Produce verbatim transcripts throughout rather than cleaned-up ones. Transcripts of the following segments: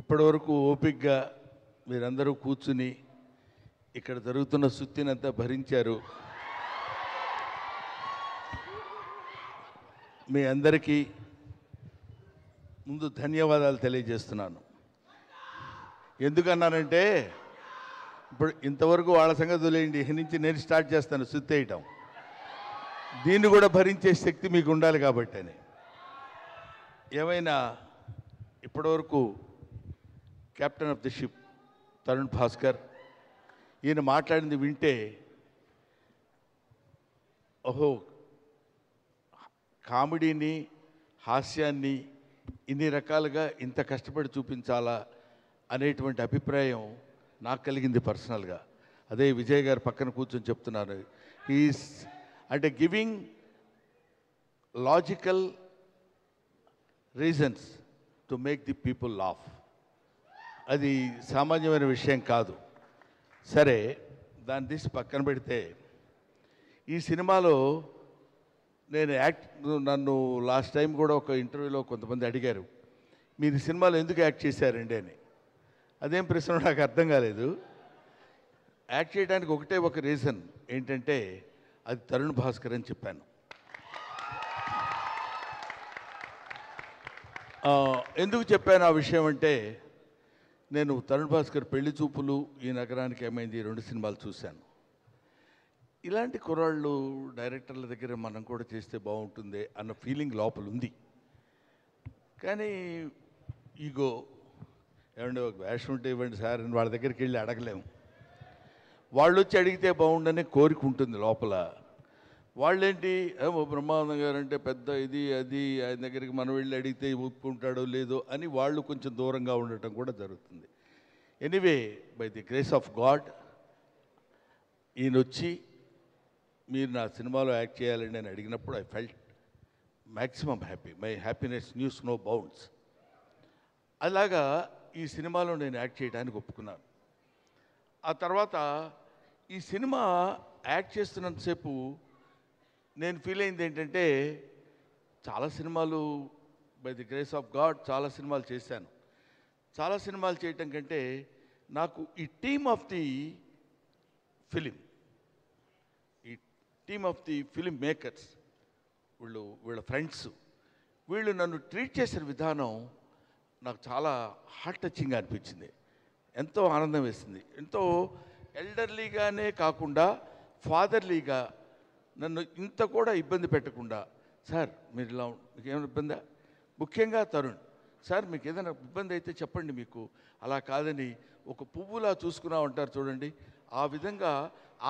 ఇప్పటివరకు ఓపికగా మీరందరూ కూర్చుని ఇక్కడ జరుగుతున్న సుత్తినంతా భరించారు. మీ అందరికీ ముందు ధన్యవాదాలు తెలియజేస్తున్నాను. ఎందుకన్నానంటే ఇప్పుడు ఇంతవరకు వాళ్ళ సంగతి వదిలేయండి, ఇక్కడి నుంచి నేను స్టార్ట్ చేస్తాను సుత్తి వేయటం. దీన్ని కూడా భరించే శక్తి మీకు ఉండాలి కాబట్టి అని. ఏమైనా ఇప్పటివరకు captain of the ship Tarun Bhaskar ఈయన మాట్లాడింది వింటే, ఓహో, కామెడీని హాస్యాన్ని ఇన్ని రకాలుగా ఇంత కష్టపడి చూపించాలా అనేటువంటి అభిప్రాయం నాకు కలిగింది పర్సనల్గా. అదే విజయ్ గారు పక్కన కూర్చొని చెప్తున్నారు, ఈస్ అంటే giving logical reasons to make the people laugh. అది సామాన్యమైన విషయం కాదు. సరే, దాన్ని తీసి పక్కన పెడితే, ఈ సినిమాలో నేను యాక్ట్ నన్ను లాస్ట్ టైం కూడా ఒక ఇంటర్వ్యూలో కొంతమంది అడిగారు, మీరు సినిమాలో ఎందుకు యాక్ట్ చేశారండి అని. అదేం ప్రశ్న నాకు అర్థం కాలేదు. యాక్ట్ చేయడానికి ఒకటే ఒక రీజన్ ఏంటంటే అది తరుణ్ భాస్కర్ అని చెప్పాను. ఎందుకు చెప్పాను ఆ విషయం అంటే, నేను తరుణ్ భాస్కర్ పెళ్లి చూపులు, ఈ నగరానికి ఏమైంది, ఈ రెండు సినిమాలు చూశాను. ఇలాంటి కుర్రాళ్ళు డైరెక్టర్ల దగ్గర మనం కూడా చేస్తే బాగుంటుంది అన్న ఫీలింగ్ లోపల ఉంది. కానీ ఈగో, ఏమంటే ఒక వేషం ఉంటే ఇవ్వండి సార్ అని వాళ్ళ దగ్గరికి వెళ్ళి అడగలేము. వాళ్ళు వచ్చి అడిగితే బాగుండనే కోరిక ఉంటుంది లోపల. వాళ్ళేంటి, ఏమో బ్రహ్మానందం గారు అంటే పెద్ద ఇది అది, ఆయన దగ్గరికి మనం వెళ్ళి అడిగితే ఒప్పుకుంటాడో లేదో అని వాళ్ళు కొంచెం దూరంగా ఉండటం కూడా జరుగుతుంది. Anyway, by the grace of God ఈయన వచ్చి మీరు నా సినిమాలో యాక్ట్ చేయాలని నేను అడిగినప్పుడు I felt maximum happy. My happiness news no bounds. అలాగా ఈ సినిమాలో నేను యాక్ట్ చేయడానికి ఒప్పుకున్నాను. ఆ తర్వాత ఈ సినిమా యాక్ట్ చేస్తున్నంతసేపు నేను ఫీల్ అయింది ఏంటంటే, చాలా సినిమాలు by the grace of God చాలా సినిమాలు చేశాను. చాలా సినిమాలు చేయటం కంటే నాకు ఈ టీమ్ ఆఫ్ ది ఫిలిం ఈ team of the film makers, వీళ్ళు వీళ్ళ ఫ్రెండ్స్, వీళ్ళు నన్ను ట్రీట్ చేసిన విధానం నాకు చాలా హార్ట్ టచింగ్ అనిపించింది. ఎంతో ఆనందం వేసింది. ఎంతో ఎల్డర్లీగానే కాకుండా ఫాదర్లీగా నన్ను ఇంత కూడా ఇబ్బంది పెట్టకుండా, సార్ మీరు ఇలా మీకు ఏమైనా ఇబ్బందా, ముఖ్యంగా తరుణ్ సార్ మీకు ఏదైనా ఇబ్బంది అయితే చెప్పండి, మీకు అలా కాదని ఒక పువ్వులా చూసుకున్నా ఉంటారు చూడండి, ఆ విధంగా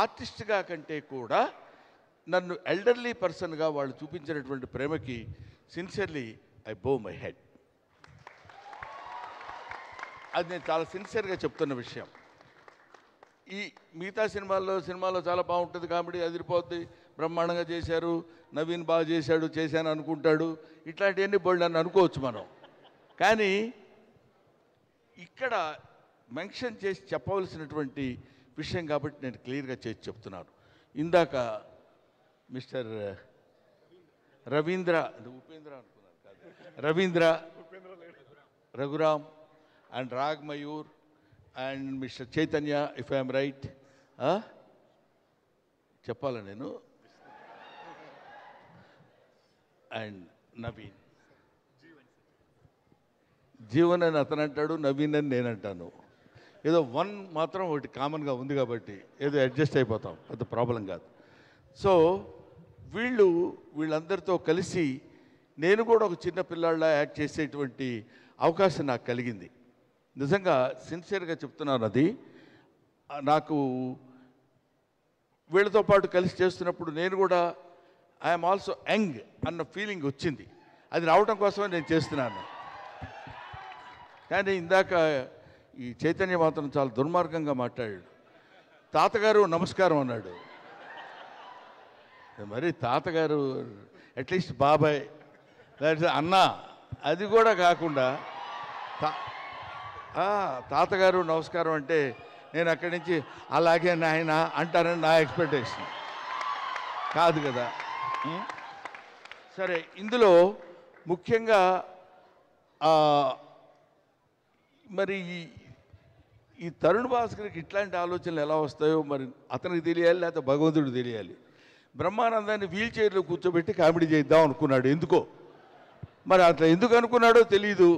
ఆర్టిస్ట్గా కంటే కూడా నన్ను ఎల్డర్లీ పర్సన్గా వాళ్ళు చూపించినటువంటి ప్రేమకి sincerely I bow my head. అది నేను చాలా సిన్సియర్గా చెప్తున్న విషయం. ఈ మిగతా సినిమాల్లో సినిమాలో చాలా బాగుంటుంది, కామెడీ అదిరిపోద్ది, బ్రహ్మాండంగా చేశారు, నవీన్ బాగా చేశాడు, చేశాను అనుకుంటాడు, ఇట్లాంటివన్నీ బోల్డ్ అని అనుకోవచ్చు మనం. కానీ ఇక్కడ మెన్షన్ చేసి చెప్పవలసినటువంటి విషయం కాబట్టి నేను క్లియర్గా చేసి చెప్తున్నాను. ఇందాక మిస్టర్ రవీంద్ర ఉపేంద్ర అనుకున్నాను కాదు Ravindra Raghuram and Rag Mayur and Mister Chaitanya, if I am right, huh? Cheppala nenu and Naveen Jeevan ani atanu antadu, Naveen ani nenu antanu. Edo one matram okati common ga undi kabatti edo adjust ayipotham, adu problem kaadu. So veellu veellandartho kalisi nenu kuda oka chinna pillalla act chesetuvanti avakasham naaku kaligindi. నిజంగా సిన్సియర్గా చెప్తున్నాను. అది నాకు వీళ్ళతో పాటు కలిసి చేస్తున్నప్పుడు నేను కూడా ఐఎమ్ ఆల్సో యంగ్ అన్న ఫీలింగ్ వచ్చింది. అది రావటం కోసమే నేను చేస్తున్నాను. కానీ ఇందాక ఈ చైతన్య మాత్రం చాలా దుర్మార్గంగా మాట్లాడాడు. తాతగారు నమస్కారం అన్నాడు. మరి తాతగారు అట్లీస్ట్ బాబాయ్ అన్నా, అది కూడా కాకుండా తాతగారు నమస్కారం అంటే నేను అక్కడి నుంచి అలాగే నాయన అంటారని నా ఎక్స్పెక్టేషన్ కాదు కదా. సరే, ఇందులో ముఖ్యంగా మరి ఈ తరుణ్ భాస్కర్కి ఇట్లాంటి ఆలోచనలు ఎలా వస్తాయో మరి అతనికి తెలియాలి, లేకపోతే భగవంతుడు తెలియాలి. బ్రహ్మానందాన్ని వీల్ చైర్లో కూర్చోబెట్టి కామెడీ చేద్దాం అనుకున్నాడు, ఎందుకో మరి అట్లా ఎందుకు అనుకున్నాడో తెలీదు.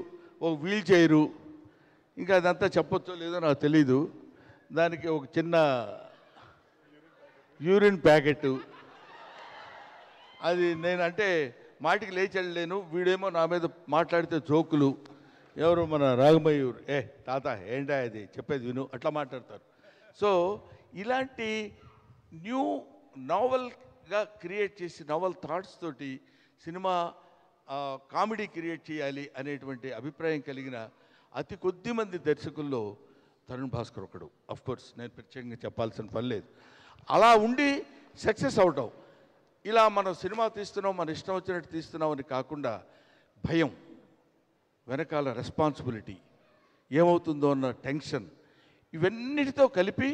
ఒక వీల్ చైరు, ఇంకా అదంతా చెప్పొచ్చో లేదో నాకు తెలీదు. దానికి ఒక చిన్న యూరిన్ ప్యాకెట్, అది నేను అంటే మాటికి లేచెళ్ళలేను. వీడేమో నా మీద మాట్లాడితే జోకులు, ఎవరు మన రాగమయూరు, ఏ తాత ఏంటా అది చెప్పేది విను, అట్లా మాట్లాడతారు. సో ఇలాంటి న్యూ నావల్గా క్రియేట్ చేసి నావల్ థాట్స్ తోటి సినిమా కామెడీ క్రియేట్ చేయాలి అనేటువంటి అభిప్రాయం కలిగిన అతి కొద్ది మంది దర్శకుల్లో తరుణ్ భాస్కర్ ఒకడు. అఫ్కోర్స్ నేను ప్రత్యేకంగా చెప్పాల్సిన పని లేదు. అలా ఉండి సక్సెస్ అవటం, ఇలా మనం సినిమా తీస్తున్నాం మన ఇష్టం వచ్చినట్టు తీస్తున్నాం అని కాకుండా భయం, వెనకాల రెస్పాన్సిబిలిటీ, ఏమవుతుందో అన్న టెన్షన్, ఇవన్నిటితో కలిపి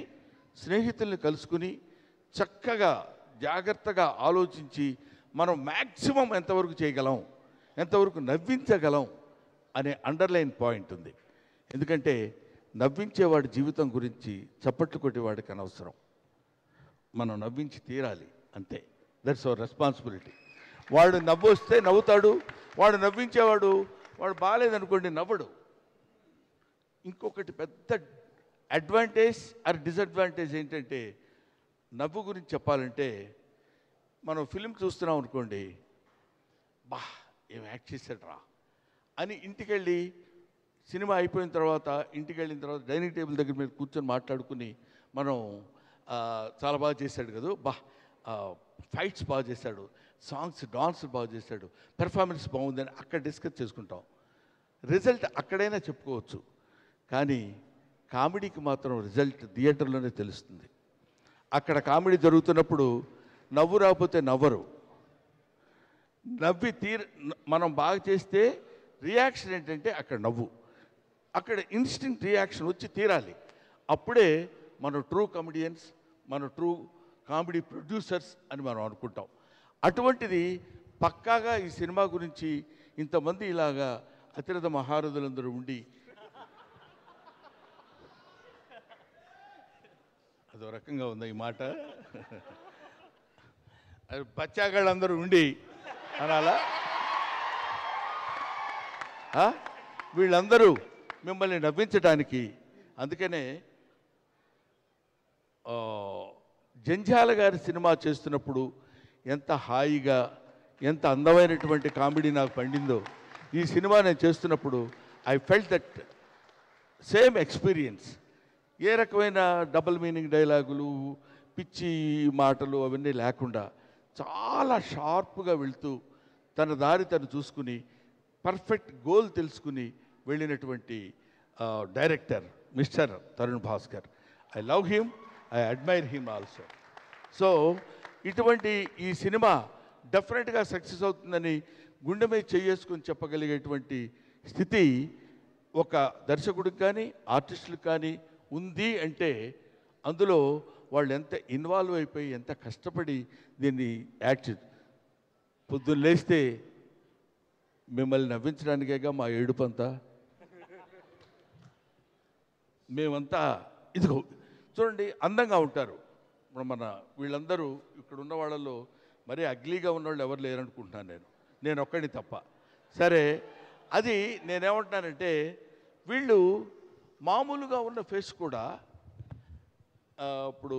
స్నేహితుల్ని కలుసుకుని చక్కగా జాగ్రత్తగా ఆలోచించి మనం మ్యాక్సిమం ఎంతవరకు చేయగలం, ఎంతవరకు నవ్వించగలం అనే అండర్లైన్ పాయింట్ ఉంది. ఎందుకంటే నవ్వించేవాడి జీవితం గురించి చప్పట్లు కొట్టేవాడికి అనవసరం, మనం నవ్వించి తీరాలి అంతే. That's our responsibility. వాడు నవ్వొస్తే నవ్వుతాడు, వాడు నవ్వించేవాడు వాడు బాగాలేదనుకోండి నవ్వడు. ఇంకొకటి పెద్ద అడ్వాంటేజ్ ఆర్ డిసడ్వాంటేజ్ ఏంటంటే, నవ్వు గురించి చెప్పాలంటే మనం ఫిలిం చూస్తున్నాం అనుకోండి, బా ఏం యాక్ట్ చేశాడ్రా అని ఇంటికెళ్ళి సినిమా అయిపోయిన తర్వాత ఇంటికి వెళ్ళిన తర్వాత డైనింగ్ టేబుల్ దగ్గర మీరు కూర్చొని మాట్లాడుకుని మనం చాలా బాగా చేశాడు కదా, బా ఫైట్స్ బాగా చేశాడు, సాంగ్స్ డాన్స్ బాగా చేశాడు, పెర్ఫార్మెన్స్ బాగుందని అక్కడ డిస్కస్ చేసుకుంటాం. రిజల్ట్ అక్కడైనా చెప్పుకోవచ్చు. కానీ కామెడీకి మాత్రం రిజల్ట్ థియేటర్లోనే తెలుస్తుంది. అక్కడ కామెడీ జరుగుతున్నప్పుడు నవ్వు రాకపోతే నవ్వరు. నవ్వి తీర మనం బాగా చేస్తే రియాక్షన్ ఏంటంటే అక్కడ నవ్వు, అక్కడ ఇన్స్టింక్ట్ రియాక్షన్ వచ్చి తీరాలి. అప్పుడే మన ట్రూ కామెడియన్స్, మన ట్రూ కామెడీ ప్రొడ్యూసర్స్ అని మనం అనుకుంటాం. అటువంటిది పక్కాగా ఈ సినిమా గురించి ఇంతమంది ఇలాగా అతిరథ మహారథులందరూ ఉండి, అదో రకంగా ఉంది ఈ మాట, అది బచ్చాగాళ్ళందరూ ఉండి అనాలా, వీళ్ళందరూ మిమ్మల్ని నవ్వించడానికి. అందుకనే జంధ్యాల గారి సినిమా చేస్తున్నప్పుడు ఎంత హాయిగా ఎంత అందమైనటువంటి కామెడీ నాకు పండిందో, ఈ సినిమా నేను చేస్తున్నప్పుడు I felt that same experience. ఏ రకమైన డబుల్ మీనింగ్ డైలాగులు, పిచ్చి మాటలు అవన్నీ లేకుండా చాలా షార్ప్గా వెళ్తూ తన దారి తను చూసుకుని పర్ఫెక్ట్ గోల్ తెలుసుకుని వెళ్ళినటువంటి director mister Tarun Bhaskar. I love him, I admire him also. So ఇటువంటి ఈ సినిమా డెఫినెట్గా సక్సెస్ అవుతుందని గుండె మీద చేసుకుని చెప్పగలిగేటువంటి స్థితి ఒక దర్శకుడికి కానీ ఆర్టిస్టులకు కానీ ఉంది అంటే, అందులో వాళ్ళు ఎంత ఇన్వాల్వ్ అయిపోయి ఎంత కష్టపడి దీన్ని యాక్ట్ చేస్తారు. పొద్దున్న లేస్తే మిమ్మల్ని నవ్వించడానికేగా మా ఏడుపంతా, మేమంతా ఇదిగో చూడండి అందంగా ఉంటారు. ఇప్పుడు మన వీళ్ళందరూ ఇక్కడ ఉన్న వాళ్ళల్లో మరీ అగ్లీగా ఉన్నవాళ్ళు ఎవరు లేరనుకుంటున్నాను నేను, నేను ఒక్కడిని తప్ప. సరే, అది నేనేమంటున్నానంటే వీళ్ళు మామూలుగా ఉన్న ఫేస్ కూడా, ఇప్పుడు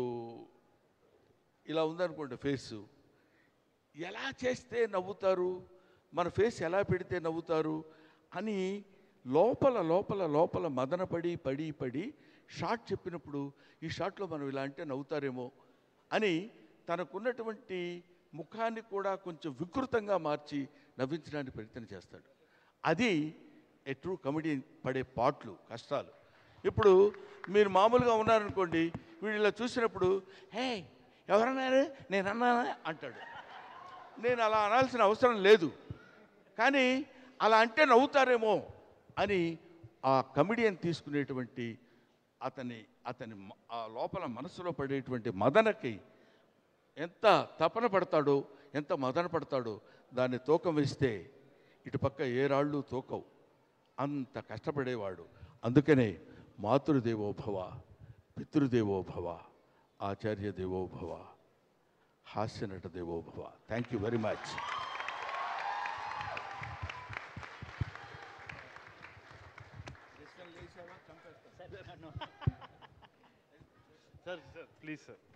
ఇలా ఉందనుకోండి ఫేసు, ఎలా చేస్తే నవ్వుతారు, మన ఫేస్ ఎలా పెడితే నవ్వుతారు అని లోపల లోపల లోపల మదన పడి పడి పడి షార్ట్ చెప్పినప్పుడు ఈ షార్ట్లో మనం ఇలా అంటే నవ్వుతారేమో అని తనకున్నటువంటి ముఖాన్ని కూడా కొంచెం వికృతంగా మార్చి నవ్వించడానికి ప్రయత్నం చేస్తాడు. అది ఏ ట్రూ కామెడీ పడే పాటలు, కష్టాలు. ఇప్పుడు మీరు మామూలుగా ఉన్నారనుకోండి, వీళ్ళు ఇలా చూసినప్పుడు హే ఎవరన్నారు నేను అన్నానా అంటాడు. నేను అలా అనాల్సిన అవసరం లేదు, కానీ అలా అంటే నవ్వుతారేమో అని ఆ కమెడియన్ తీసుకునేటువంటి అతని అతని ఆ లోపల మనసులో పడేటువంటి మదనకి ఎంత తపన పడతాడో, ఎంత మదన పడతాడో దాన్ని తూకం వేస్తే ఇటుపక్క ఏ రాళ్ళు తూకవు, అంత కష్టపడేవాడు. అందుకనే మాతృదేవోభవ, పితృదేవోభవ, ఆచార్య దేవోభవ, హాస్యనట దేవోభవ. Thank you very much. Sir, sir, please, sir.